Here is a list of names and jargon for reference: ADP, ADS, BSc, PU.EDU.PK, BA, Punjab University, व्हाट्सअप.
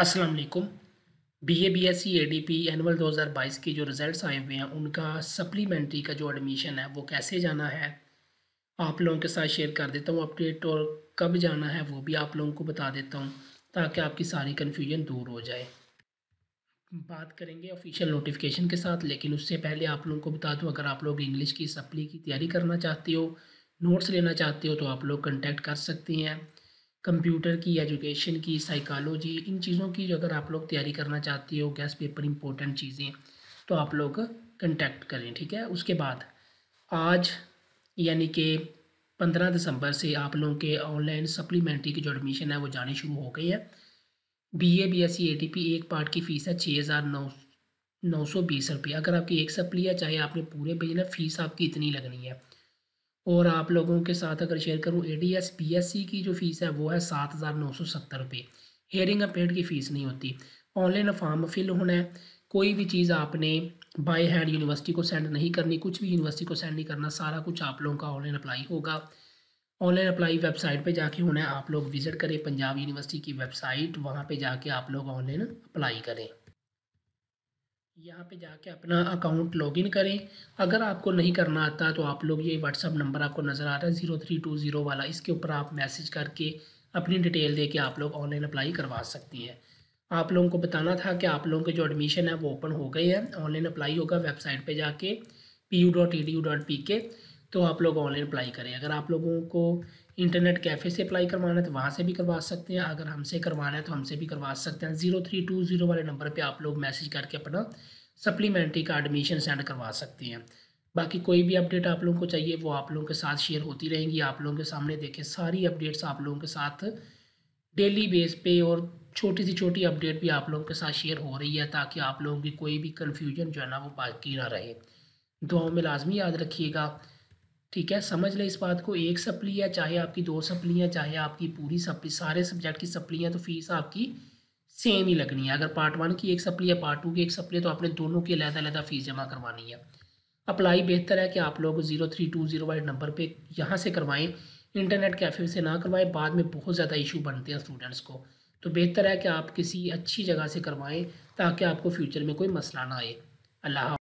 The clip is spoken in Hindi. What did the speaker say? अस्सलाम वालेकुम। बीए बीएससी एडीपी एनुअल 2022 के जो रिज़ल्ट्स आए हुए हैं उनका सप्लीमेंट्री का जो एडमिशन है वो कैसे जाना है आप लोगों के साथ शेयर कर देता हूँ अपडेट, और कब जाना है वो भी आप लोगों को बता देता हूँ ताकि आपकी सारी कन्फ्यूजन दूर हो जाए। बात करेंगे ऑफिशियल नोटिफिकेशन के साथ, लेकिन उससे पहले आप लोगों को बता दूँ अगर आप लोग इंग्लिश की सप्ली की तैयारी करना चाहते हो, नोट्स लेना चाहते हो तो आप लोग कंटेक्ट कर सकती हैं। कंप्यूटर की, एजुकेशन की, साइकोलॉजी, इन चीज़ों की अगर आप लोग तैयारी करना चाहते हो, गैस पेपर इंपॉर्टेंट चीज़ें, तो आप लोग कंटेक्ट करें, ठीक है। उसके बाद आज यानी कि 15 दिसंबर से आप लोगों के ऑनलाइन सप्लीमेंट्री की जो एडमिशन है वो जानी शुरू हो गई है। बीए बीएससी एडीपी एक पार्ट की फ़ीस है 6,920 रुपये। अगर आपकी एक सप्ली है, चाहे आपने पूरे भेजना, फ़ीस आपकी इतनी लगनी है। और आप लोगों के साथ अगर शेयर करूं, एडीएस बीएससी की जो फ़ीस है वो है 7,970 रुपये। हेयरिंग अपेड की फ़ीस नहीं होती। ऑनलाइन फॉर्म फिल होना है, कोई भी चीज़ आपने बाय हैंड यूनिवर्सिटी को सेंड नहीं करनी, कुछ भी यूनिवर्सिटी को सेंड नहीं करना, सारा कुछ आप लोगों का ऑनलाइन अप्लाई होगा। ऑनलाइन अप्लाई वेबसाइट पर जाके होना है, आप लोग विज़िट करें पंजाब यूनिवर्सिटी की वेबसाइट, वहाँ पर जाके आप लोग ऑनलाइन अप्लाई करें। यहाँ पे जाके अपना अकाउंट लॉगिन करें। अगर आपको नहीं करना आता तो आप लोग ये व्हाट्सअप नंबर आपको नज़र आ रहा है 0320 वाला, इसके ऊपर आप मैसेज करके अपनी डिटेल दे के आप लोग ऑनलाइन अप्लाई करवा सकती हैं। आप लोगों को बताना था कि आप लोगों के जो एडमिशन है वो ओपन हो गई है, ऑनलाइन अप्लाई होगा वेबसाइट पे जाके PU.EDU.PK, तो आप लोग ऑनलाइन अप्लाई करें। अगर आप लोगों को इंटरनेट कैफ़े से अप्लाई करवाना है तो वहाँ से भी करवा सकते हैं, अगर हमसे करवाना है तो हमसे भी करवा सकते हैं। 0320 वाले नंबर पे आप लोग मैसेज करके अपना सप्लीमेंट्री का एडमिशन सेंड करवा सकते हैं। बाकी कोई भी अपडेट आप लोगों को चाहिए वो आप लोगों के साथ शेयर होती रहेंगी, आप लोगों के सामने देखें सारी अपडेट्स आप लोगों के साथ डेली बेस पे, और छोटी सी छोटी अपडेट भी आप लोगों के साथ शेयर हो रही है ताकि आप लोगों की कोई भी कन्फ्यूजन जो है ना वो बाकी ना रहे। दुआओं में लाजमी याद रखिएगा, ठीक है। समझ लें इस बात को, एक सप्ली है, चाहे आपकी दो सप्लियाँ, चाहे आपकी पूरी सप्ली, सारे सब्जेक्ट की सप्लियाँ, तो फ़ीस आपकी सेम ही लगनी है। अगर पार्ट 1 की एक सप्ली या पार्ट 2 की एक सप्ली है तो आपने दोनों की अलग-अलग फ़ीस जमा करवानी है। अप्लाई बेहतर है कि आप लोग 0320 वाले नंबर पे यहाँ से करवाएं, इंटरनेट कैफ़े से ना करवाएं, बाद में बहुत ज़्यादा इशू बनते हैं स्टूडेंट्स को। तो बेहतर है कि आप किसी अच्छी जगह से करवाएँ ताकि आपको फ्यूचर में कोई मसला ना आए। अल्लाह।